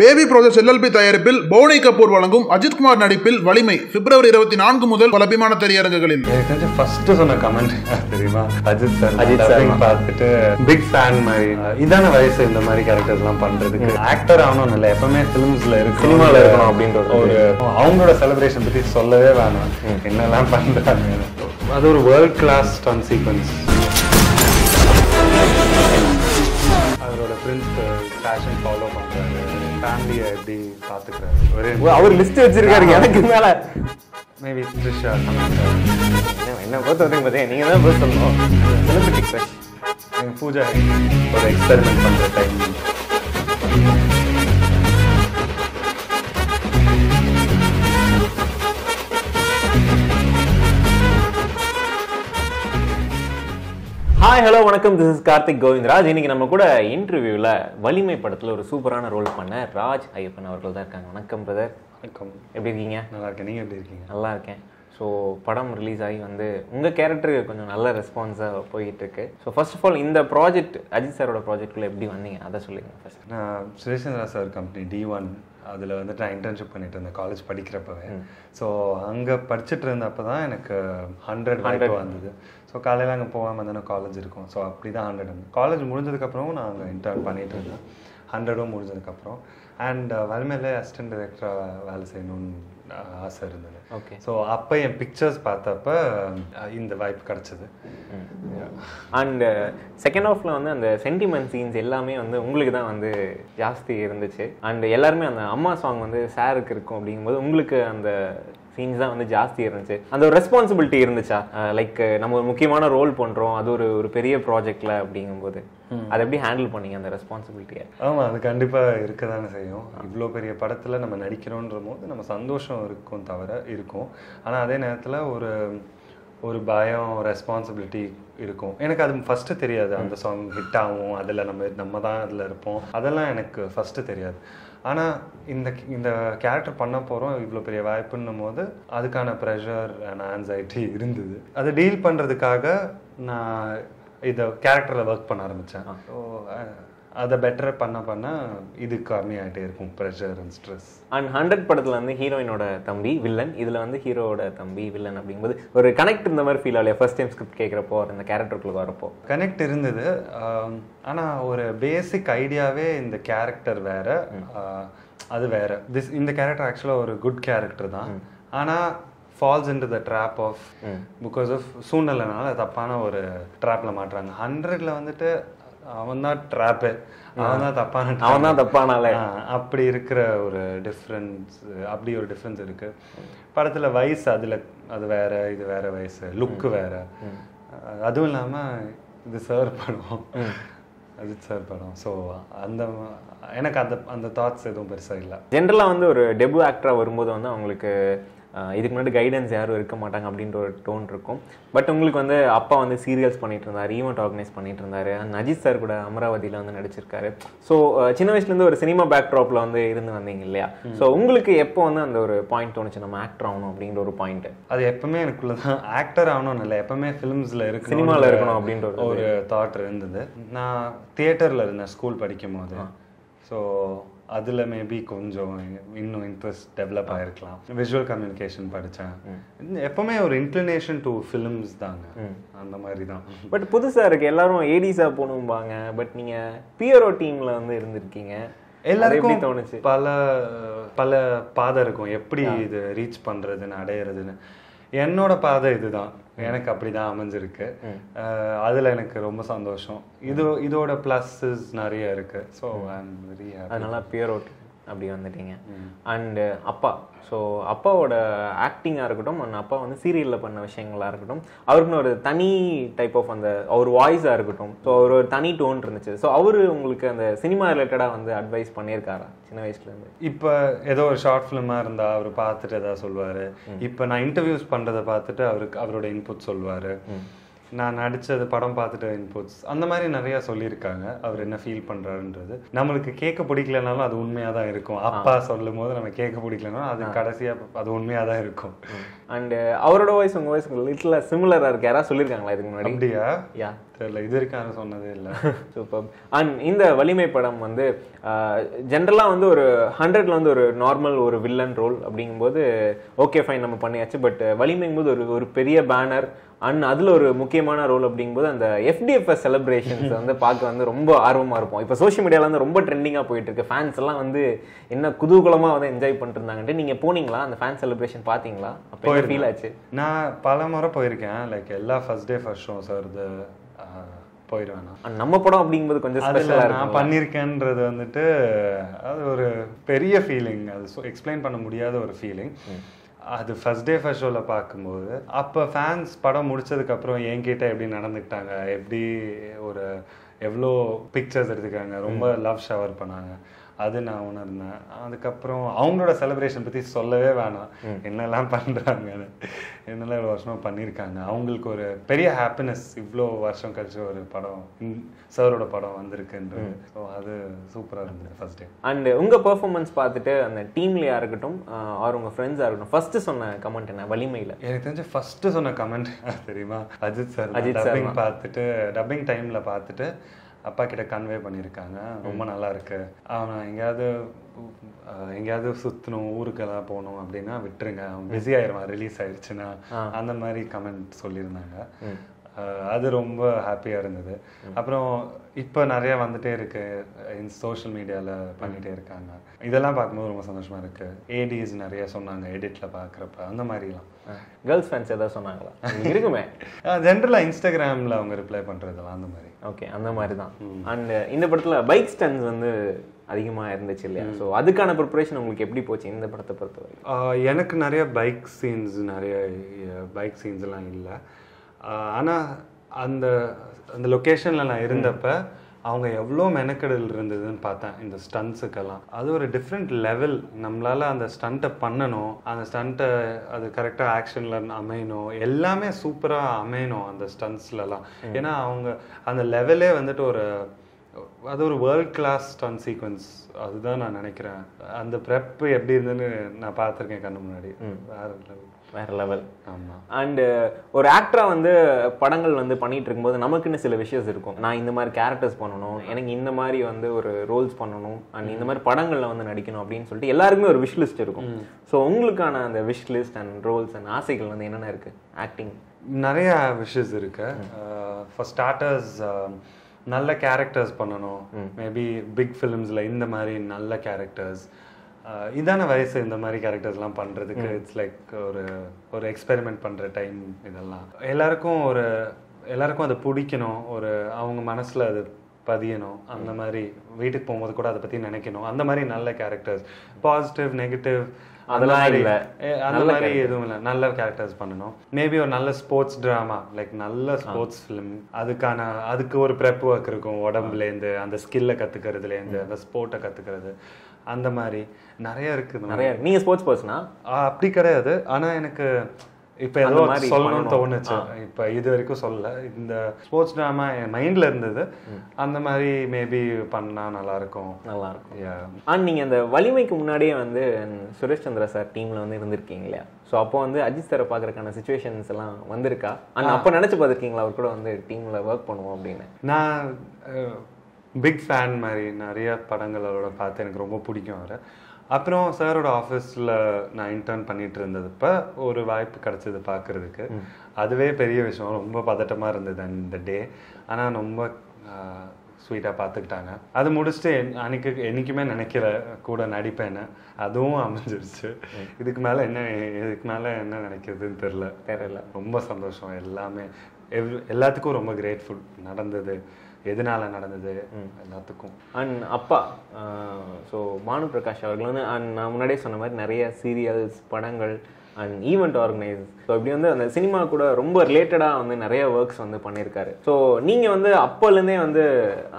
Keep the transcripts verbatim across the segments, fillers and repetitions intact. Baby project LLB தயாரிப்பில் பவுனி கபூர் வழங்கும் அஜித் குமார் நடிப்பில் வலிமை பிப்ரவரி இருபத்தி நான்கு முதல் பலபிமான திரையரங்குகளில். ஃபர்ஸ்ட் சொன்ன கமெண்ட் தெரியுமா, அஜித் சார் அஜித் சார் பார்த்துட்டு பிக் ஃபேன் மாதிரி. இதான வயசு இந்த மாதிரி கேரக்டர்ஸ் எல்லாம் பண்றதுக்கு. ஆக்டர் ஆகணும் இல்லை, எப்பவுமே ஃபிலிம்ஸ்ல இருக்கு, சினிமாவில் இருக்கணும் அப்படின்ற ஒரு அவங்களோட செலிப்ரேஷன் பத்தி சொல்லவே வேணாம், என்னெல்லாம் பண்றாங்க. அது ஒரு வேர்ல்ட் கிளாஸ் ஸ்டன் சீக்வன்ஸ். அவரோட ஃப்ரெண்ட்ஸ் ஃபேஷன் ஃபாலோ பண்றாங்க, ஃபேமிலியை எப்படி பார்த்துக்கிறாரு, அவர் லிஸ்ட் வச்சிருக்காரு. எனக்கு மேலே மேபி த்ரிஷா, சமந்தா. என்ன பொறுத்த வரைக்கும் பார்த்தீங்க, நீங்கள் தான் போய் சொல்லணும். செலிபிரிட்டி க்ரஷ் எங்கள் பூஜா ஒரு எக்ஸ்பெரிமெண்ட் பண்ணுற டைம். ஹாய் ஹலோ வணக்கம், திஸ் இஸ் கார்த்திக் கோவிந்தராஜ். இன்னைக்கு நம்ம கூட இன்டர்வியூவில் வலிமை படத்தில் ஒரு சூப்பரான ரோல் பண்ண ராஜ் ஐயப்பன் அவர்கள் தான் இருக்காங்க. வணக்கம் பிரதர். வணக்கம், எப்படி இருக்கீங்க? நல்லா இருக்கேன், நீங்கள் எப்படி இருக்கீங்க? நல்லா இருக்கேன். ஸோ படம் ரிலீஸ் ஆகி வந்து உங்கள் கேரக்டருக்கு கொஞ்சம் நல்ல ரெஸ்பான்ஸாக போயிட்டுருக்கு. ஸோ ஃபர்ஸ்ட் ஆஃப் ஆல் இந்த ப்ராஜெக்ட் அஜித் சாரோட ப்ராஜெக்டில் எப்படி வந்தீங்க அதை சொல்லிடுங்க. ஃபர்ஸ்ட் நான் Sureshchandra sir company D one அதில் வந்துட்டு நான் இன்டர்ன்ஷிப் பண்ணிட்டு இருந்தேன் காலேஜ் படிக்கிறப்பவே. ஸோ அங்கே படிச்சுட்டு இருந்தப்போ தான் எனக்கு ஹண்ட்ரட் ஹண்ட்ரட் வந்தது. ஸோ காலையில் அங்கே போகாமல் தானே காலேஜ் இருக்கும். ஸோ அப்படி தான் ஹண்ட்ரட் வந்து காலேஜ் முடிஞ்சதுக்கப்புறமும் நான் அங்கே இன்டர்ன் பண்ணிகிட்டு இருந்தேன். ஹண்ட்ரடும் முடிஞ்சதுக்கப்புறம் அண்ட் வலிமையிலே அசிஸ்டன்ட் டைரக்டராக வேலை செய்யணும்னு ஆசை இருந்தது. ஓகே, ஸோ அப்போ என் பிக்சர்ஸ் பார்த்தப்ப இந்த வாய்ப்பு கிடச்சிது. அண்ட் செகண்ட் ஆஃப்ல வந்து அந்த சென்டிமெண்ட் சீன்ஸ் எல்லாமே வந்து உங்களுக்கு தான் வந்து ஜாஸ்தி இருந்துச்சு. அண்ட் எல்லாருமே அந்த அம்மா சாங் வந்து சாருக்கு இருக்கும் அப்படிங்கும்போது உங்களுக்கு அந்த சீன்ஸ் தான் வந்து ஜாஸ்தி இருந்துச்சு. அந்த ஒரு ரெஸ்பான்சிபிலிட்டி இருந்துச்சா, லைக் நம்ம ஒரு முக்கியமான ரோல் பண்ணுறோம், அது ஒரு ஒரு பெரிய ப்ராஜெக்டில் அப்படிங்கும்போது அதை எப்படி ஹேண்டில் பண்ணிங்க அந்த ரெஸ்பான்சிபிலிட்டியை? ஆமாம், அது கண்டிப்பாக இருக்க தானே செய்யும். இவ்வளோ பெரிய படத்தில் நம்ம நடிக்கிறோன்ற போது நம்ம சந்தோஷம் இருக்கும் தவிர இருக்கும். ஆனால் அதே நேரத்தில் ஒரு ஒரு பயம், ரெஸ்பான்சிபிலிட்டி இருக்கும். எனக்கு அது ஃபஸ்ட்டு தெரியாது, அந்த சாங் ஹிட் ஆகும், அதில் நம்ம நம்ம தான் அதில் இருப்போம், அதெல்லாம் எனக்கு ஃபஸ்ட்டு தெரியாது. ஆனால் இந்த இந்த கேரக்டர் பண்ண போகிறோம், இவ்வளோ பெரிய வாய்ப்புன்னும் போது அதுக்கான ப்ரெஷர் அண்ட் ஆன்சைட்டி இருந்தது. அதை டீல் பண்ணுறதுக்காக நான் இதை கேரக்டரில் ஒர்க் பண்ண ஆரம்பித்தேன். ஸோ அதை பெட்டராக பண்ண பண்ண இது கம்மியாகிட்டே இருக்கும் pressure and stress. And hundred படத்தில் வந்து ஹீரோயினோட தம்பி வில்லன், இதில் வந்து ஹீரோவோட தம்பி வில்லன் அப்படிங்கும்போது ஒரு கனெக்ட் இருந்த மாதிரி ஃபீல் ஆகலையா ஃபர்ஸ்ட் டைம் ஸ்கிரிப்ட் கேட்குறப்போ இந்த கேரக்டருக்குள்ளே வரப்போ? கனெக்ட் இருந்தது, ஆனால் ஒரு பேசிக் ஐடியாவே இந்த கேரக்டர் வேற, அது வேற. திஸ் இந்த கேரக்டர் ஆக்சுவலாக ஒரு குட் கேரக்டர் தான், ஆனால் falls into the trap of because of சூழ்நிலைனால தப்பான ஒரு ட்ராப்பில் மாட்டுறாங்க. ஹண்ட்ரட்ல வந்துட்டு அவன் தான் ட்ராப்பு, அவன் தான் தப்பான அவன் தான் தப்பானால அப்படி இருக்கிற ஒரு டிஃப்ரென்ஸ், அப்படி ஒரு டிஃப்ரென்ஸ் இருக்கு படத்தில். வயசு அதில் அது வேற, இது வேற வயசு, லுக்கு வேற. அதுவும் இல்லாமல் இது சார் படம், அஜித் சார் படம். ஸோ அந்த எனக்கு அந்த அந்த தாட்ஸ் எதுவும் பெருசாக இல்லை. ஜென்ரலாக வந்து ஒரு டெபு ஆக்டராக வரும்போது வந்து அவங்களுக்கு இதுக்கு முன்னாடி கைடன்ஸ் யாரும் இருக்க மாட்டாங்க அப்படின்ற ஒரு டோன் இருக்கும். பட் உங்களுக்கு வந்து அப்பா வந்து சீரியல்ஸ் பண்ணிட்டு இருந்தார், ஈவெண்ட் ஆர்கனைஸ் பண்ணிட்டு இருந்தாரு, அண்ட் அஜித் சார் கூட அமராவதியில் வந்து நடிச்சிருக்காரு. ஸோ சின்ன வயசுலேருந்து ஒரு சினிமா பேக்ட்ராப்ல வந்து இருந்து வந்தீங்க இல்லையா? ஸோ உங்களுக்கு எப்போ வந்து அந்த ஒரு பாயிண்ட் தோணுச்சு, நம்ம ஆக்டர் ஆகணும் அப்படின்ற ஒரு பாயிண்ட்? அது எப்பவுமே எனக்குள்ளதான், ஆக்டர் ஆகணும்னு இல்லை, எப்பவுமே ஃபிலிம்ஸ்ல இருக்கு, சினிமாவில் இருக்கணும் அப்படின்ற ஒரு தாட் இருந்தது. நான் தியேட்டர்ல இருந்தேன் ஸ்கூல் படிக்கும் போது. ஸோ அதில் மேபி கொஞ்சம் இன்னும் இன்ட்ரெஸ்ட் டெவலப் ஆகிருக்கலாம். விஷுவல் கம்யூனிகேஷன் படித்தேன். எப்போவுமே ஒரு இன்க்ளினேஷன் டு ஃபிலிம்ஸ் தாங்க, அந்த மாதிரி தான். பட் புதுசாக இருக்குது, எல்லாரும் ஏடிஸாக போகணும்பாங்க, பட் நீங்கள் பிஆர்ஓ டீமில் வந்து இருந்திருக்கீங்க. எல்லாருக்கும் தோணுச்சு பல பல பாதை இருக்கும், எப்படி இது ரீச் பண்ணுறதுன்னு, அடையிறதுன்னு. என்னோட பாதை இதுதான், எனக்கு அப்படிதான் அமைஞ்சிருக்கு. அதுல எனக்கு ரொம்ப சந்தோஷம். இது இதோட பிளஸஸ் நிறைய இருக்கு. ஸோ அதனால பியரோட் அப்படி வந்துட்டீங்க. அண்டு அப்பா, ஸோ அப்பாவோட ஆக்டிங்காக இருக்கட்டும், அண்ட் அப்பா வந்து சீரியலில் பண்ண விஷயங்களாக இருக்கட்டும், அவருக்குன்னு ஒரு தனி டைப் ஆஃப் அந்த அவர் வாய்ஸாக இருக்கட்டும், ஸோ அவர் ஒரு தனி டோன் இருந்துச்சு. ஸோ அவர் உங்களுக்கு அந்த சினிமா ரிலேட்டடாக வந்து அட்வைஸ் பண்ணியிருக்காரா சின்ன வயசுலேருந்து? இப்போ ஏதோ ஒரு ஷார்ட் ஃபிலிமாக இருந்தால் அவர் பார்த்துட்டு ஏதாவது சொல்லுவார். இப்போ நான் இன்டர்வியூஸ் பண்ணுறதை பார்த்துட்டு அவருக்கு அவரோட இன்புட் சொல்லுவார். நான் நடித்தது படம் பார்த்துட்டு இன்புட்ஸ், அந்த மாதிரி நிறையா சொல்லியிருக்காங்க. அவர் என்ன ஃபீல் பண்ணுறாருன்றது நம்மளுக்கு கேட்க பிடிக்கலனாலும் அது உண்மையாக தான் இருக்கும். அப்பா சொல்லும் போது நம்ம கேட்க பிடிக்கலனாலும் அது கடைசியாக அது உண்மையாக தான் இருக்கும். அண்டு அவரோட வாய்ஸ் உங்கள் வாய்ஸ் லிட்டில் சிமிலராக இருக்குது, யாராவது சொல்லியிருக்காங்களா இதுக்கு முன்னாடி? அப்படியா? Superb. And in the Valimai padam vande generally vande or hundred la vande or normal or villain role abdingumbodhu okay fine namu panniyachu but Valimai bodhu or or periya banner and adula or mukkiyamaana role abdingumbodhu and F D F celebrations vande paaka vande romba aarvama irupom ipo social media la vande romba trending ah poyittu irukku fans alla vande enna kudukulama vande enjoy pannirundanga ante neenga poningala and fan celebration paathingala appo enna feel aachu na palamara poyiruken like ella first day first show sir the போயிடுவேண்ணா நம்ம படம் அப்படிங்கும்போது கொஞ்சம் ஸ்பெஷலாக நான் பண்ணியிருக்கேன்றது வந்துட்டு அது ஒரு பெரிய ஃபீலிங், அது எக்ஸ்பிளைன் பண்ண முடியாத ஒரு ஃபீலிங். அது ஃபர்ஸ்ட் டே ஃபர்ஸ்ட் ஷோவில் பார்க்கும்போது அப்போ ஃபேன்ஸ் படம் முடிச்சதுக்கப்புறம் என்கிட்ட எப்படி நடந்துக்கிட்டாங்க, எப்படி ஒரு எவ்வளோ பிக்சர்ஸ் எடுத்துக்காங்க, ரொம்ப லவ் ஷவர் பண்ணாங்க, அது நான் உணர்ந்தேன். அதுக்கப்புறம் அவங்களோட செலிப்ரேஷன் பற்றி சொல்லவே வேணாம், என்னெல்லாம் பண்ணுறாங்க, என்னெல்லாம் ஒரு வருஷமாக பண்ணியிருக்காங்க. அவங்களுக்கு ஒரு பெரிய ஹாப்பினஸ், இவ்வளோ வருஷம் கழிச்சு ஒரு படம் சாரோட படம் வந்திருக்குன்றது. ஸோ அது சூப்பராக இருந்தது ஃபர்ஸ்ட் டே. அண்ட் உங்கள் பெர்ஃபார்மன்ஸ் பார்த்துட்டு அந்த டீம்லேயா இருக்கட்டும் அவர் உங்கள் ஃப்ரெண்ட்ஸாக இருக்கட்டும் ஃபர்ஸ்ட்டு சொன்ன கமெண்ட் என்ன வலிமையில்? எனக்கு தெரிஞ்சு ஃபர்ஸ்ட்டு சொன்ன கமெண்ட் தெரியுமா, அஜித் சார் டப்பிங் பார்த்துட்டு டப்பிங் டைமில் பார்த்துட்டு அப்பா கிட்ட கன்வே பண்ணியிருக்காங்க, ரொம்ப நல்லா இருக்கு, அவனை எங்கேயாவது எங்கேயாவது சுற்றணும் ஊருக்கெல்லாம் போகணும் அப்படின்னா விட்டுருங்க, அவன் பிஸி ஆயிடுவான் ரிலீஸ் ஆயிடுச்சுன்னா, அந்த மாதிரி கமெண்ட் சொல்லியிருந்தாங்க. அது ரொம்ப ஹாப்பியாக இருந்தது. அப்புறம் இப்போ நிறையா வந்துட்டே இருக்கு, சோஷியல் மீடியாவில் பண்ணிகிட்டே இருக்காங்க, இதெல்லாம் பார்க்கும்போது ரொம்ப சந்தோஷமாக இருக்குது. ஏடிஸ் நிறையா சொன்னாங்க எடிட்டில் பார்க்குறப்ப, அந்த மாதிரிலாம் கேர்ள்ஸ் ஃபேன்ஸ் எதாவது சொன்னாங்களா? இருக்குமே, ஜென்ரலாக இன்ஸ்டாகிராமில் அவங்க ரிப்ளை பண்ணுறதுலாம் அந்த மாதிரி. ஓகே, அந்த மாதிரி தான். அண்ட் இந்த படத்தில் பைக் ஸ்டன்ஸ் வந்து அதிகமாக இருந்துச்சு இல்லையா, ஸோ அதுக்கான ப்ரிப்பரேஷன் உங்களுக்கு எப்படி போச்சு இந்த படத்தை பொறுத்த வரைக்கும்? எனக்கு நிறைய பைக் சீன்ஸ் நிறைய பைக் சீன்ஸ்லாம் இல்லை, ஆனால் அந்த அந்த லொக்கேஷனில் நான் இருந்தப்போ அவங்க எவ்வளோ மெனக்கெடல் இருந்ததுன்னு பார்த்தேன் இந்த ஸ்டண்ட்ஸுக்கெல்லாம். அது ஒரு டிஃப்ரெண்ட் லெவல், நம்மளால் அந்த ஸ்டண்ட்டை பண்ணணும், அந்த ஸ்டண்ட்டை அது கரெக்டாக ஆக்ஷனில் அமையணும், எல்லாமே சூப்பராக அமையணும் அந்த ஸ்டண்ட்ஸ்லலாம். ஏன்னா அவங்க அந்த லெவலே வந்துட்டு ஒரு அது ஒரு வேர்ல்ட் கிளாஸ் ஸ்டன் சீக்வன்ஸ், அதுதான் நான் நினைக்கிறேன். அந்த ப்ரெப் எப்படி இருந்துன்னு நான் பார்த்துருக்கேன் கண்ணு முன்னாடி, வேறு லெவல் வேற லெவல். ஆமாம். அண்டு ஒரு ஆக்டராக வந்து படங்கள் வந்து பண்ணிகிட்டு இருக்கும்போது நமக்குன்னு சில விஷயஸ் இருக்கும், நான் இந்த மாதிரி கேரக்டர்ஸ் பண்ணணும், எனக்கு இந்த மாதிரி வந்து ஒரு ரோல்ஸ் பண்ணணும், அண்ட் இந்த மாதிரி படங்களில் வந்து நடிக்கணும் அப்படின்னு சொல்லிட்டு எல்லாருக்குமே ஒரு விஷ் லிஸ்ட் இருக்கும். ஸோ உங்களுக்கான அந்த wish list and roles and ஆசைகள் வந்து என்னென்ன இருக்குது? ஆக்டிங் நிறையா விஷஸ் இருக்கு. ஃபார் ஸ்டார்டர்ஸ் நல்ல கேரக்டர்ஸ் பண்ணணும், மேபி பிக் ஃபிலிம்ஸில் இந்த மாதிரி நல்ல கேரக்டர்ஸ், இதான வயசு இந்த மாதிரி கேரக்டர்ஸ்லாம் பண்ணுறதுக்கு இட்ஸ் லைக் ஒரு ஒரு எக்ஸ்பெரிமெண்ட் பண்ணுற டைம். இதெல்லாம் எல்லாருக்கும் ஒரு எல்லாருக்கும் அது பிடிக்கணும், ஒரு அவங்க மனசில் அது பதியணும், அந்த மாதிரி வீட்டுக்கு போகும்போது கூட அதை பற்றி நினைக்கணும், அந்த மாதிரி நல்ல கேரக்டர்ஸ். பாசிட்டிவ் நெகட்டிவ் அதெல்லாம் இல்லை, அந்த மாதிரி எதுவும் இல்லை, நல்ல கேரக்டர்ஸ் பண்ணணும். மேபி ஒரு நல்ல ஸ்போர்ட்ஸ் ட்ராமா, லைக் நல்ல ஸ்போர்ட்ஸ் ஃபிலிம், அதுக்கான அதுக்கு ஒரு ப்ரெப் ஒர்க் இருக்கும், உடம்புலேருந்து அந்த ஸ்கில்லை கற்றுக்கிறதுலேருந்து அந்த ஸ்போர்ட்டை கற்றுக்கிறது, அந்த மாதிரி நிறையா இருக்குது. நிறையா இருக்குது. நீங்கள் ஸ்போர்ட்ஸ் பர்சனா? அப்படி கிடையாது, ஆனால் எனக்கு இப்போ ஏதோ சொல்லணும்னு தோணுச்சு, இப்போ இது வரைக்கும் சொல்ல இந்த ஸ்போர்ட்ஸ் ட்ராமா என் மைண்டில் இருந்தது, அந்த மாதிரி மேபி பண்ணால் நல்லாயிருக்கும். நல்லாயிருக்கும். அண்ட் நீங்கள் அந்த வலிமைக்கு முன்னாடியே வந்து சுரேஷ் சந்திரா சார் டீமில் வந்து இருந்திருக்கீங்க இல்லையா, ஸோ அப்போ வந்து அஜித் சாரை பார்க்குறக்கான சுச்சுவேஷன்ஸ் எல்லாம் வந்திருக்கா? அண்ட் அப்போ நினச்சி பார்த்துருக்கீங்களா அவர் கூட வந்து டீமில் ஒர்க் பண்ணுவோம் அப்படின்னு? நான் பிக் ஃபேன் மாதிரி நிறைய படங்களோட பார்த்து எனக்கு ரொம்ப பிடிக்கும் அவர். அப்புறம் சாரோட ஆஃபீஸில் நான் இன்டர்ன் பண்ணிகிட்டு இருந்ததுப்போ ஒரு வாய்ப்பு கிடச்சிது பார்க்குறதுக்கு, அதுவே பெரிய விஷயம், ரொம்ப பதட்டமாக இருந்தது அந்த டே, ஆனால் ரொம்ப ஸ்வீட்டாக பார்த்துக்கிட்டாங்க. அது முடிச்சுட்டு அன்றைக்கு என்றைக்குமே நினைக்கிற கூட நடிப்பேன்னு அதுவும் அமைஞ்சிருச்சு. இதுக்கு மேலே என்ன இதுக்கு மேலே என்ன நினைக்கிறதுன்னு தெரில தெரியல. ரொம்ப சந்தோஷம், எல்லாமே எவ் எல்லாத்துக்கும் ரொம்ப கிரேட்ஃபுல், நடந்தது எதனால நடந்தது எல்லாத்துக்கும். அண்ட் அப்பா ஸோ மானுபிரகாஷ் அவர்கள் வந்து அண்ட் நான் முன்னாடியே சொன்ன மாதிரி நிறைய சீரியல்ஸ் படங்கள் அண்ட் ஈவெண்ட் ஆர்கனைஸ், ஸோ இப்படி வந்து அந்த சினிமா கூட ரொம்ப ரிலேட்டடாக வந்து நிறைய ஒர்க்ஸ் வந்து பண்ணியிருக்காரு. ஸோ நீங்கள் வந்து அப்போலேருந்தே வந்து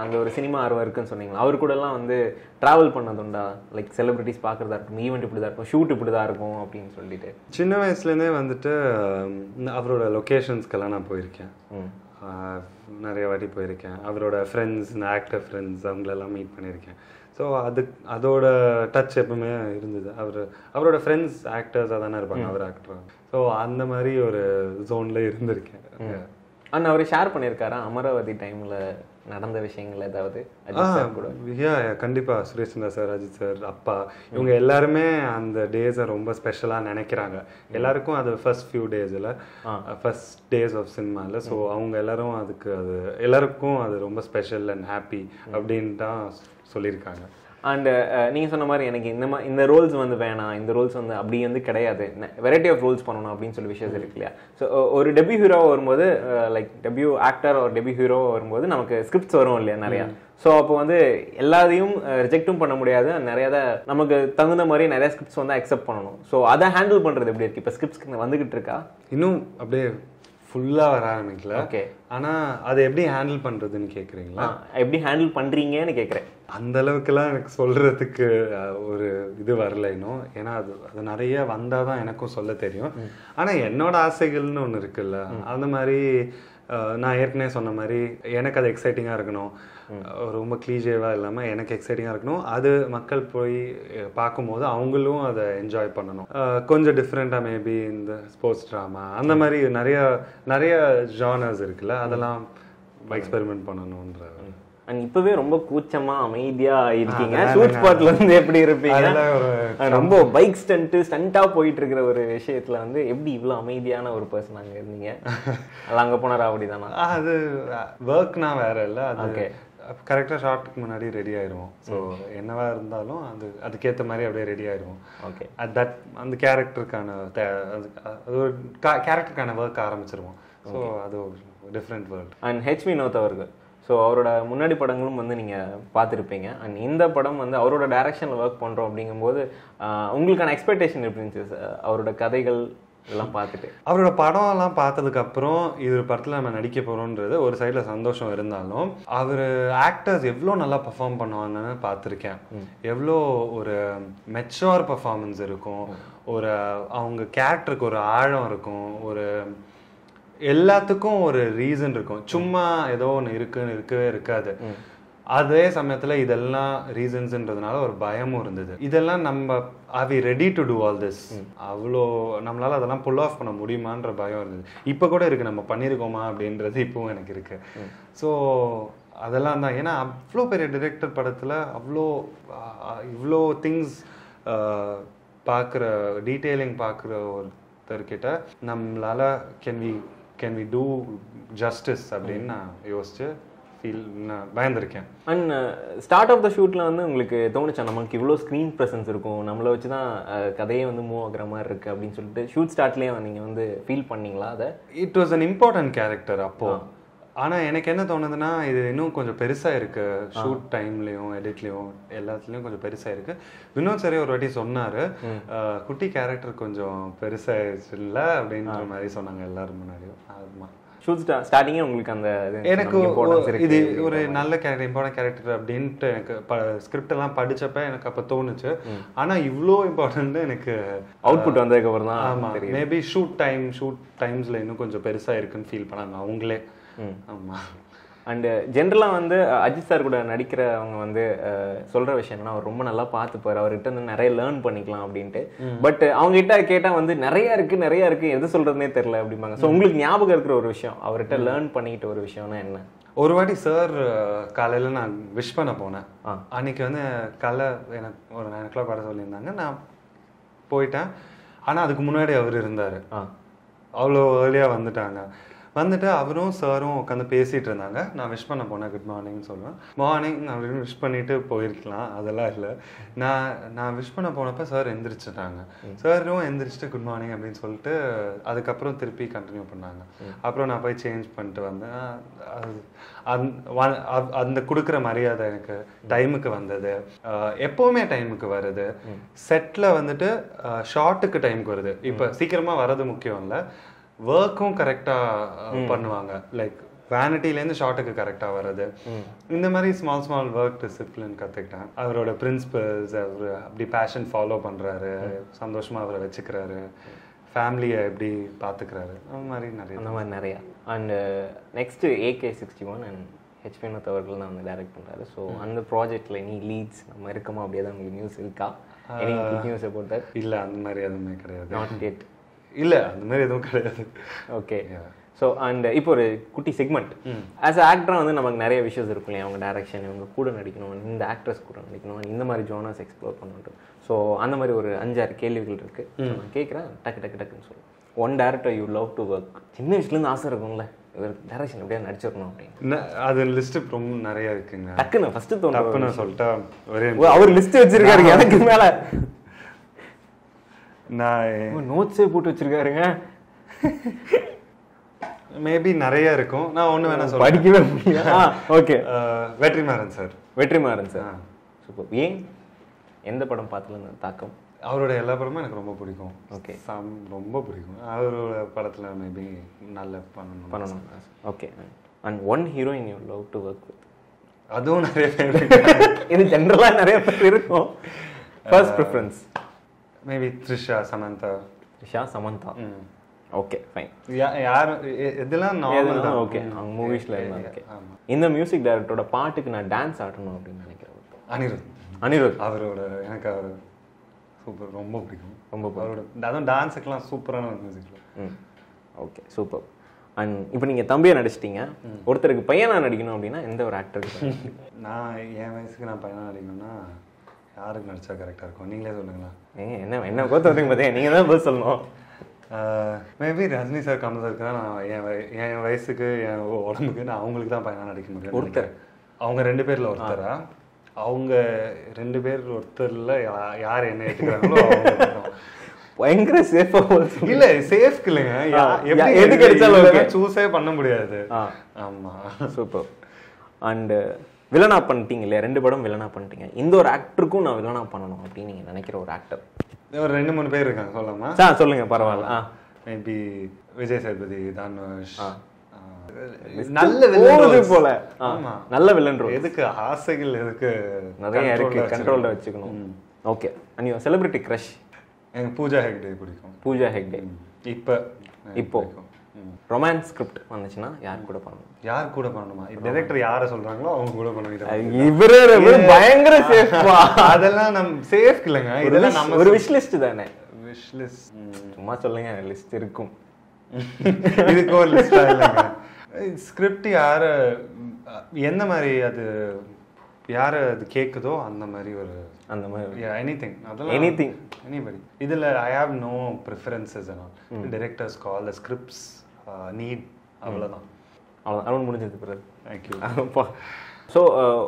அந்த ஒரு சினிமா ஆர்வம் இருக்குன்னு சொன்னீங்களா, அவர் கூடலாம் வந்து ட்ராவல் பண்ணதுண்டா? லைக் செலிபிரிட்டிஸ் பார்க்குறதா இருக்கும், ஈவெண்ட் இப்படி தான் இருக்கும், ஷூட் இப்படி தான் இருக்கும் அப்படின்னு சொல்லிட்டு சின்ன வயசுலேருந்தே வந்துட்டு அவரோட லொக்கேஷன்ஸ்க்கெல்லாம் நான் போயிருக்கேன், நிறைய வாட்டி போயிருக்கேன். அவரோட ஃப்ரெண்ட்ஸ் இந்த ஆக்டர் ஃப்ரெண்ட்ஸ் அவங்களெல்லாம் மீட் பண்ணியிருக்கேன். ஸோ அது அதோட டச் எப்பவுமே இருந்தது. அவர் அவரோட ஃப்ரெண்ட்ஸ் ஆக்டர்ஸாக தானே இருப்பாங்க, அவர் ஆக்டர், ஸோ அந்த மாதிரி ஒரு ஜோனில் இருந்திருக்கேன். அண்ணா அவர் ஷேர் பண்ணியிருக்காரா அமராவதி டைமில் நடந்த விஷயங்கள் ஏதாவது அஜித் சார் கூட? யா யா கண்டிப்பாக சுரேஷ்சந்தா சார், அஜித் சார், அப்பா, இவங்க எல்லாருமே அந்த டேஸை ரொம்ப ஸ்பெஷலாக நினைக்கிறாங்க. எல்லாருக்கும் அது ஃபர்ஸ்ட் ஃபியூ டேஸில் ஃபர்ஸ்ட் டேஸ் ஆஃப் சினிமாவில். ஸோ அவங்க எல்லாரும் அதுக்கு அது எல்லாருக்கும் அது ரொம்ப ஸ்பெஷல் அண்ட் ஹாப்பி அப்படின்ட்டு தான் சொல்லியிருக்காங்க. அண்டு நீங்கள் சொன்ன மாதிரி எனக்கு இந்த மாதிரி இந்த ரோல்ஸ் வந்து வேணாம், இந்த ரோல்ஸ் வந்து அப்படி வந்து கிடையாது, வெரைட்டி ஆஃப் ரோல்ஸ் பண்ணணும் அப்படின்னு சொல்லி விஷயம் இருக்கு இல்லையா? ஸோ ஒரு டெபியூ ஹீரோவாக வரும்போது, லைக் டெபியூ ஆக்டர் ஒரு டெபியூ ஹீரோவாக வரும்போது நமக்கு ஸ்கிரிப்ட்ஸ் வரும் இல்லையா நிறையா. ஸோ அப்போ வந்து எல்லாத்தையும் ரிஜெக்டும் பண்ண முடியாது, நிறையா நமக்கு தகுந்த மாதிரி நிறையா ஸ்கிரிப்ட்ஸ் வந்து அக்செப்ட் பண்ணணும். ஸோ அதை ஹேண்டில் பண்ணுறது எப்படி இருக்குது? இப்போ ஸ்கிரிப்ட்ஸ் வந்துக்கிட்டு இருக்கா இன்னும் அப்படியே ஃபுல்லாக வர ஆரம்பிக்கல. ஓகே, ஆனால் அதை எப்படி ஹேண்டில் பண்ணுறதுன்னு கேட்குறீங்களா? எப்படி ஹேண்டில் பண்ணுறீங்கன்னு கேட்குறேன். அந்தளவுக்குலாம் எனக்கு சொல்கிறதுக்கு ஒரு இது வரல இன்னும். ஏன்னா அது அது நிறைய வந்தால் தான் எனக்கும் சொல்ல தெரியும். ஆனால் என்னோடய ஆசைகள்னு ஒன்று இருக்குல்ல, அந்த மாதிரி நான் ஏற்கனவே சொன்ன மாதிரி எனக்கு அது எக்ஸைட்டிங்காக இருக்கணும், ரொம்ப கிளீஜேவாக இல்லாமல் எனக்கு எக்ஸைட்டிங்காக இருக்கணும். அது மக்கள் போய் பார்க்கும்போது அவங்களும் அதை என்ஜாய் பண்ணணும். கொஞ்சம் டிஃப்ரெண்ட்டாக மேபி இந்த ஸ்போர்ட்ஸ் ட்ராமா அந்த மாதிரி நிறைய நிறைய ஜானர்ஸ் இருக்குல்ல, அதெல்லாம் எக்ஸ்பெரிமெண்ட் பண்ணணுன்ற. அண்ட் இப்பவே ரொம்ப கூச்சமா அமைதியா இருக்கீங்க. ஷூட் ஸ்பாட்ல வந்து எப்படி இருப்பீங்க? ரொம்ப பைக் ஸ்டண்ட் ஸ்டண்டா போயிட்டு இருக்கிற ஒரு விஷயத்துல வந்து எப்படி இவ்வளவு அமைதியான ஒரு பர்சன் அங்க இருந்தீங்க? அங்க போனாரா அப்படிதானா? அது ஒர்க்னா வேற இல்லை, அது கரெக்டாக ஷார்ட்டுக்கு முன்னாடி ரெடி ஆயிடுவோம். ஸோ என்னவா இருந்தாலும் அது அதுக்கேற்ற மாதிரி அப்படியே ரெடி ஆயிடுவோம். ஓகே, அட் தட் அந்த கேரக்டருக்கான அது ஒரு கேரக்டருக்கான ஒர்க் ஆரம்பிச்சிருவோம். ஸோ அது different world. And H Vinoth அவர்கள், ஸோ அவரோட முன்னாடி படங்களும் வந்து நீங்கள் பார்த்துருப்பீங்க. அண்ட் இந்த படம் வந்து அவரோட டைரக்ஷனில் ஒர்க் பண்ணுறோம் அப்படிங்கும்போது உங்களுக்கான எக்ஸ்பெக்டேஷன் எப்படி இருந்துச்சு அவரோட கதைகள் எல்லாம் பார்த்துட்டு? அவரோட படம் எல்லாம் பார்த்ததுக்கப்புறம் இது படத்தில் நம்ம நடிக்க போகிறோன்றது ஒரு சைடில் சந்தோஷம் இருந்தாலும், அவர் ஆக்டர்ஸ் எவ்வளோ நல்லா பர்ஃபார்ம் பண்ணுவாங்கன்னு பார்த்துருக்கேன். எவ்வளோ ஒரு மெச்சூர் பர்ஃபார்மன்ஸ் இருக்கும், ஒரு அவங்க கேரக்டருக்கு ஒரு ஆழம் இருக்கும், ஒரு எல்லாத்துக்கும் ஒரு ரீசன் இருக்கும். சும்மா ஏதோ ஒன்று இருக்குன்னு இருக்கவே இருக்காது. அதே சமயத்தில் இதெல்லாம் ரீசன்ஸ்ன்றதுனால ஒரு பயமும் இருந்தது. இதெல்லாம் நம்ம are we ready to do all this, அவ்வளோ நம்மளால் அதெல்லாம் புல் ஆஃப் பண்ண முடியுமான்ற பயம் இருந்தது. இப்போ கூட இருக்குது, நம்ம பண்ணியிருக்கோமா அப்படின்றது இப்போவும் எனக்கு இருக்குது. ஸோ அதெல்லாம் தான். ஏன்னா அவ்வளோ பெரிய டிரெக்டர் படத்தில் அவ்வளோ இவ்வளோ திங்ஸ் பார்க்குற டீட்டெயிலிங் பார்க்குற ஒரு கிட்ட நம்மளால can we can we do justice அப்படின்னு நான் யோசிச்சு ஃபீல் நான் பயந்துருக்கேன். அண்ட் ஸ்டார்ட் ஆஃப் த ஷூட்டில் வந்து உங்களுக்கு தோணுச்சா நம்மளுக்கு இவ்வளோ ஸ்க்ரீன் ப்ரெசன்ஸ் இருக்கும், நம்மளை வச்சு தான் கதையே வந்து மூவ் ஆகிற மாதிரி இருக்குது அப்படின்னு சொல்லிட்டு ஷூட் ஸ்டார்ட்லேயே நீங்கள் வந்து ஃபீல் பண்ணிங்களா அதை? It was an important character அப்போது. ஆனால் எனக்கு என்ன தோணுதுன்னா இது இன்னும் கொஞ்சம் பெருசாக இருக்குது, ஷூட் டைம்லேயும் எடிட்லேயும் எல்லாத்துலேயும் கொஞ்சம் பெருசாக இருக்குது. வினோத் சரி ஒரு வாட்டி சொன்னார், குட்டி கேரக்டர் கொஞ்சம் பெருசாகிடுச்சுல்ல அப்படின்ற மாதிரி சொன்னாங்க எல்லாரும் முன்னாடியும். ஆமாம், ஷூட் ஸ்டா ஸ்டார்டிங்கே உங்களுக்கு அந்த எனக்கு இது ஒரு நல்ல கேரக்டர், இம்பார்ட்டன்ட் கேரக்டர் அப்படின்ட்டு எனக்கு ப ஸ்கிரிப்டெல்லாம் படித்தப்ப எனக்கு அப்போ தோணுச்சு. ஆனால் இவ்வளோ இம்பார்ட்டன்ட்டு எனக்கு அவுட்புட் வந்ததுக்கப்புறம் தான். ஆமாம், மேபி ஷூட் டைம் ஷூட் டைம்ஸில் இன்னும் கொஞ்சம் பெருசாக இருக்குன்னு ஃபீல் பண்ணாங்க அவங்களே. ஆமாம். அண்டு ஜென்ரலாக வந்து அஜித் சார் கூட நடிக்கிறவங்க வந்து சொல்கிற விஷயம்னா அவர் ரொம்ப நல்லா பார்த்துப்பார், அவர்கிட்ட வந்து நிறைய லேர்ன் பண்ணிக்கலாம் அப்படின்ட்டு. பட் அவங்ககிட்ட கேட்டால் வந்து நிறையா இருக்குது நிறையா இருக்குது எது சொல்கிறதுனே தெரில அப்படிம்பாங்க. ஸோ உங்களுக்கு ஞாபகம் இருக்கிற ஒரு விஷயம், அவர்கிட்ட லேர்ன் பண்ணிக்கிட்ட ஒரு விஷயம்னா என்ன? ஒரு வாட்டி சார் காலையில் நான் விஷ் பண்ண போனேன். அன்றைக்கி வந்து காலை எனக்கு ஒரு நைன் ஓ கிளாக் வர சொல்லியிருந்தாங்க, நான் போயிட்டேன். ஆனால் அதுக்கு முன்னாடி அவர் இருந்தார். அவ்வளோ ஏர்லியாக வந்துட்டாங்க. வந்துட்டு அவரும் சாரும் உட்காந்து பேசிகிட்டு இருந்தாங்க. நான் விஷ் பண்ண போனேன், குட் மார்னிங்னு சொல்லுவேன். மார்னிங் அப்படின்னு விஷ் பண்ணிவிட்டு போயிருக்கலாம், அதெல்லாம் இல்லை. நான் நான் விஷ் பண்ண போனப்போ சார் எந்திரிச்சிட்டாங்க. சாரும் எந்திரிச்சிட்டு குட் மார்னிங் அப்படின்னு சொல்லிட்டு அதுக்கப்புறம் திருப்பி கண்டினியூ பண்ணாங்க. அப்புறம் நான் போய் சேஞ்ச் பண்ணிட்டு வந்தேன். அது அந்த கொடுக்குற மரியாதை எனக்கு டைமுக்கு வந்தது, எப்போவுமே டைமுக்கு வருது. செட்டில் வந்துட்டு ஷார்ட்டுக்கு டைமுக்கு வருது. இப்போ சீக்கிரமாக வர்றது முக்கியம் இல்லை, ஒர்க்கும் கரெக்டாக பண்ணுவாங்க. லைக் வேனிட்டிலேருந்து ஷார்ட்டுக்கு கரெக்டாக வர்றது, இந்த மாதிரி ஸ்மால் ஸ்மால் ஒர்க் டிசிப்ளின் கற்றுக்கிட்டேன். அவரோட பிரின்சிபல்ஸ் அவர் அப்படி பேஷன் ஃபாலோ பண்ணுறாரு, சந்தோஷமாக அவரை வச்சுக்கிறாரு, ஃபேமிலியை எப்படி பார்த்துக்கிறாரு, அந்த மாதிரி நிறைய அந்த மாதிரி நிறையா. And next AK sixty one and H Vinoth அவர்கள் தான் வந்து டைரக்ட் பண்ணுறாரு. ஸோ அந்த ப்ராஜெக்டில் நீ லீட்ஸ் நம்ம இருக்கோமா அப்படியே தான் உங்களுக்கு நியூஸ் இருக்கா? நியூஸை போட்டார் இல்லை, அந்த மாதிரி எதுவுமே கிடையாது. நாட் டேட் இல்லை, அந்த மாதிரி எதுவும் கிடையாது. ஓகே, ஸோ அண்ட் இப்போ ஒரு குட்டி செக்மெண்ட் ஆஸ் அ ஆக்டராக வந்து நமக்கு நிறைய விஷயஸ் இருக்கும் இல்லையா, அவங்க டேரக்ஷன், இவங்க கூட நடிக்கணும், இந்த ஆக்ட்ரஸ் கூட நடிக்கணும், இந்த மாதிரி ஜோனஸ் எக்ஸ்ப்ளோர் பண்ணிட்டு. ஸோ அந்த மாதிரி ஒரு அஞ்சாறு கேள்விகள் இருக்குது, நான் கேட்குறேன், டக்கு டக்கு டக்குன்னு சொல்லுவேன். One director you love to work, சின்ன வயசுலேருந்து ஆசை இருக்கும்ல இவர் டேரக்ஷன் எப்படியா நடிச்சிடணும் அப்படின்னு. அது லிஸ்ட் ரொம்ப நிறையா இருக்குங்க. டக்குன்னு ஃபஸ்ட்டு தோணுன்னு சொல்லிட்டா அவர் லிஸ்ட்டு வச்சுருக்காருங்க. எனக்கு மேலே நான் நோட்ஸே போட்டு வச்சுருக்காருங்க. மேபி நிறைய இருக்கும், நான் ஒன்று வேணா சொல்ல படிக்கவே முடியும். ஓகே, வெற்றி மாறன் சார். வெற்றி மாறன் சார் சூப்பர். ஏன், எந்த படம் பார்த்துல தாக்கம்? அவரோட எல்லா படமும் எனக்கு ரொம்ப பிடிக்கும். ஓகே, சாம் ரொம்ப பிடிக்கும். அவரோட படத்தில் மேபி நல்ல பண்ணணும் பண்ணணும். Okay, and one heroine you love to work with? அதுவும் நிறைய பேர் இது ஜென்ரலாக நிறைய பேர் இருக்கும். First preference maybe Trisha, Samantha. Trisha, Samantha. Okay fine. யார் இதெல்லாம் நார்மல் தான். ஓகே, அவங்க மூவிஸ்ல இருந்தாங்க. ஓகே, இந்த மியூசிக் டைரக்டரோட பாட்டுக்கு நான் டான்ஸ் ஆடணும் அப்படின்னு நினைக்கிறேன். அனிருத். அனிருத் அவரோட எனக்கு அவர் சூப்பர் ரொம்ப பிடிக்கும். ரொம்ப அவரோட அதான் டான்ஸுக்கெல்லாம் சூப்பரான ஒரு மியூசிக். Okay super. அண்ட் இப்போ நீங்கள் தம்பியை நடிச்சிட்டிங்க, ஒருத்தருக்கு பையனாக நடிக்கணும் அப்படின்னா எந்த ஒரு ஆக்டருக்கு? நான் என் வயசுக்கு நான் பையனாக நடிக்கணும்னா யாருக்கு நடிச்சா கரெக்டாக இருக்கும், நீங்களே சொல்லுங்களா? ஏன் என்ன என்ன கோத்த வந்தீங்க பார்த்தீங்க, நீங்கள் தான் பதில் சொல்லணும். மேபி ரஜினி சார், கமல் சாருக்கு தான் நான் என் என் வயசுக்கு என் உடம்புக்கு நான் அவங்களுக்கு தான் பையனாக நடிக்க முடியும். ஒருத்தர் அவங்க ரெண்டு பேரில் ஒருத்தரா, அவங்க ரெண்டு பேர் ஒருத்தரில் யார் என்ன எடுத்துக்கிறாங்களோ பயங்கர சேஃபாக. இல்லை சேஃப்க்கு இல்லைங்க, எது கிடைச்சாலும் சூஸே பண்ண முடியாது. ஆமாம் சூப்பர். அண்டு வில்லனா பண்ணிட்டீங்க இல்லையா, ரெண்டு படம் வில்லனா பண்ணிட்டீங்க, இந்த ஒரு ஆக்டருக்கும் நான் வில்லனா பண்ணணும் அப்படின்னு நீங்கள் நினைக்கிற ஒரு ஆக்டர்? ஒரு ரெண்டு மூணு பேர் இருக்காங்க, சொல்லலாமா? ஆ சொல்லுங்க, பரவாயில்ல. ஆ மேபி விஜய் சேதுபதி தான் நல்ல வில்லன் போல. ஆமா நல்ல வில்லன் ரோல். எதுக்கு ஆசைகள் எதுக்கு நிறைய இருக்கு, கண்ட்ரோல்ல வச்சுக்கணும். ஓகே, அனியோ செலிபிரிட்டி கிரஷ்? எனக்கு பூஜா ஹெக்டே பிடிக்கும். பூஜா ஹெக்டே இப்போ இப்போ ரொமான்ஸ் ஸ்கிரிப்ட் வந்துச்சுன்னா யார் கூட பண்ணணும்? யார் கூட பண்ணணுமா? டைரக்டர் யாரை சொல்றாங்களோ அவங்க கூட பண்ணுவீங்க. இவரே பயங்கர சேஃப்வா. அதெல்லாம் நம்ம சேஃப் இல்லைங்க, இதெல்லாம் நம்ம ஒரு விஷ் லிஸ்ட் தானே. விஷ் லிஸ்ட் சும்மா சொல்லுங்க, லிஸ்ட் இருக்கும். இதுக்கு ஒரு லிஸ்ட் இல்லைங்க. ஸ்கிரிப்ட் யாரு எந்த மாதிரி அது யாரு அது கேட்குதோ அந்த மாதிரி ஒரு அந்த மாதிரி எனிதிங். அதெல்லாம் எனிதிங் எனிபடி. இதில் ஐ ஹாவ் நோ ப்ரிஃபரன்சஸ். ஆனால் directors call the scripts need, அவ்வளோதான். அவ்வளோதான், அவ்வளோ முடிஞ்சது பிறகு. தேங்க்யூப்பா. ஸோ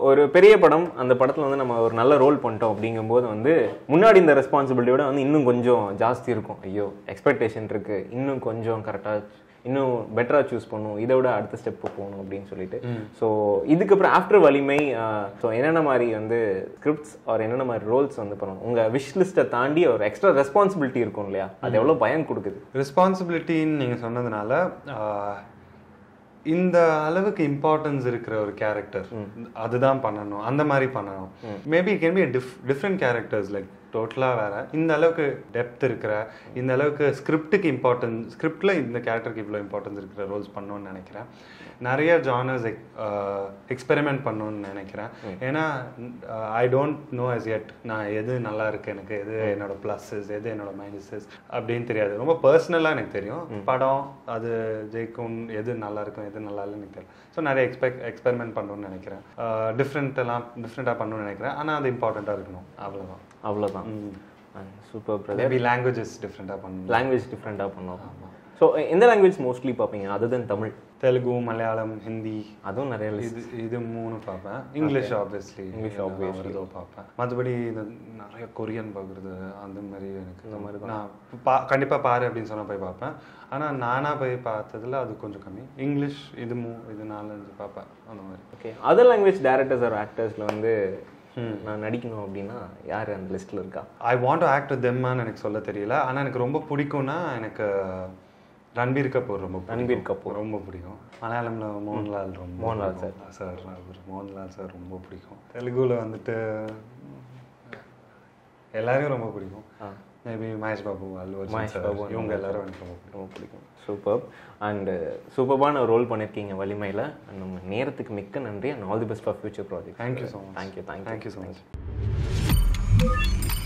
ஒரு பெரிய படம், அந்த படத்தில் வந்து நம்ம ஒரு நல்ல ரோல் பண்ணிட்டோம் அப்படிங்கும்போது வந்து முன்னாடி இந்த ரெஸ்பான்சிபிலிட்டியோட வந்து இன்னும் கொஞ்சம் ஜாஸ்தி இருக்கும். ஐயோ எக்ஸ்பெக்டேஷன் இருக்குது, இன்னும் கொஞ்சம் கரெக்டாக இன்னும் பெட்டராக சூஸ் பண்ணும், இதை விட அடுத்த ஸ்டெப்பு போகணும் அப்படின்னு சொல்லிட்டு. ஸோ இதுக்கப்புறம் ஆஃப்டர் வலிமை ஸோ என்னென்ன மாதிரி வந்து ஸ்கிரிப்ட்ஸ் ஆர் என்னென்ன மாதிரி ரோல்ஸ் வந்து பண்ணணும்? உங்கள் விஷ் லிஸ்ட்டை தாண்டி ஒரு எக்ஸ்ட்ரா ரெஸ்பான்சிபிலிட்டி இருக்கும் இல்லையா, அது எவ்வளோ பயம் கொடுக்குது? ரெஸ்பான்சிபிலிட்டின்னு நீங்கள் சொன்னதுனால இந்த அளவுக்கு இம்பார்ட்டன்ஸ் இருக்கிற ஒரு கேரக்டர் அதுதான் பண்ணணும், அந்த மாதிரி பண்ணணும். Maybe can be different characters like டோட்டலாக வேற. இந்த அளவுக்கு டெப்த் இருக்கிற, இந்த அளவுக்கு ஸ்கிரிப்டுக்கு இம்பார்ட்டன்ஸ், ஸ்கிரிப்டில் இந்த கேரக்டருக்கு இவ்வளோ இம்பார்ட்டன்ஸ் இருக்கிற ரோல்ஸ் பண்ணணும்னு நினைக்கிறேன். நிறைய ஜானர்ஸ் எக் எக்ஸ்பெரிமெண்ட் பண்ணணும்னு நினைக்கிறேன். ஏன்னா I don't know as yet நான் எது நல்லா இருக்குது, எனக்கு எது என்னோட ப்ளஸ்ஸஸ், எது என்னோட மைனஸஸ் அப்படின்னு தெரியாது. ரொம்ப பர்சனலாக எனக்கு தெரியும் படம் அது ஜெயிக்கும், எது நல்லா இருக்கும் எது நல்லா இல்லைன்னு எனக்கு தெரியும். ஸோ நிறைய எக்ஸ்பெக்ட் எக்ஸ்பெரிமெண்ட் பண்ணணும்னு நினைக்கிறேன். டிஃப்ரெண்ட்டெல்லாம் டிஃப்ரெண்ட்டாக பண்ணணும்னு நினைக்கிறேன். ஆனால் அது இம்பார்ட்டண்ட்டாக இருக்கணும், அவ்வளோதான். அவ்வளோதான். Super brother. வி லாங்குவேஜஸ் டிஃப்ரெண்ட்டாக பண்ணணும். லாங்குவேஜ் டிஃப்ரெண்ட்டாக பண்ணணும். ஸோ எந்த லாங்குவேஜ் மோஸ்ட்லி பார்ப்பீங்க அதர் தென் தமிழ்? தெலுங்கு, மலையாளம், ஹிந்தி, அதுவும் நிறைய இது இது மூணு பார்ப்பேன். இங்கிலீஷ் ஆப்வியஸ்லி, இங்கிலீஷ் ஆப்வியஸ்லி ஏதோ பார்ப்பேன். மற்றபடி இந்த நிறைய கொரியன் பார்க்குறது அந்த மாதிரி எனக்கு இந்த மாதிரி நான் பா கண்டிப்பாக பாரு அப்படின்னு சொன்னால் போய் பார்ப்பேன். ஆனால் நானாக போய் பார்த்ததில் அது கொஞ்சம் கம்மி. இங்கிலீஷ் இது மூ இது நாலஞ்சு பார்ப்பேன் அந்த மாதிரி. Okay, other language directors or ஆக்டர்ஸில் வந்து நான் நடிக்கணும் அப்படின்னா யார் அந்த லிஸ்ட்டில் இருக்கா? I want to act with தெம்மான்னு எனக்கு சொல்ல தெரியல. ஆனால் எனக்கு ரொம்ப பிடிக்கும்னா எனக்கு ரன்பீர் கபூர் ரொம்ப ரன்பீர் கபூர் ரொம்ப பிடிக்கும். மலையாளமில் மோகன்லால் ரொம்ப Mohanlal sir sir Mohanlal sir ரொம்ப பிடிக்கும். தெலுங்குல வந்துட்டு எல்லாரையும் ரொம்ப பிடிக்கும். மேபி மகேஷ் பாபு, அல்லு மகேஷ் பாபு, இவங்க எல்லாரும் எனக்கு ரொம்ப ரொம்ப பிடிக்கும். சூப்பர். அண்டு சூப்பரான ரோல் பண்ணியிருக்கீங்க வலிமையில். நம்ம நேரத்துக்கு மிக்க நன்றி. And all the best for future project. Thank you so much. Thank you thank you thank you so much.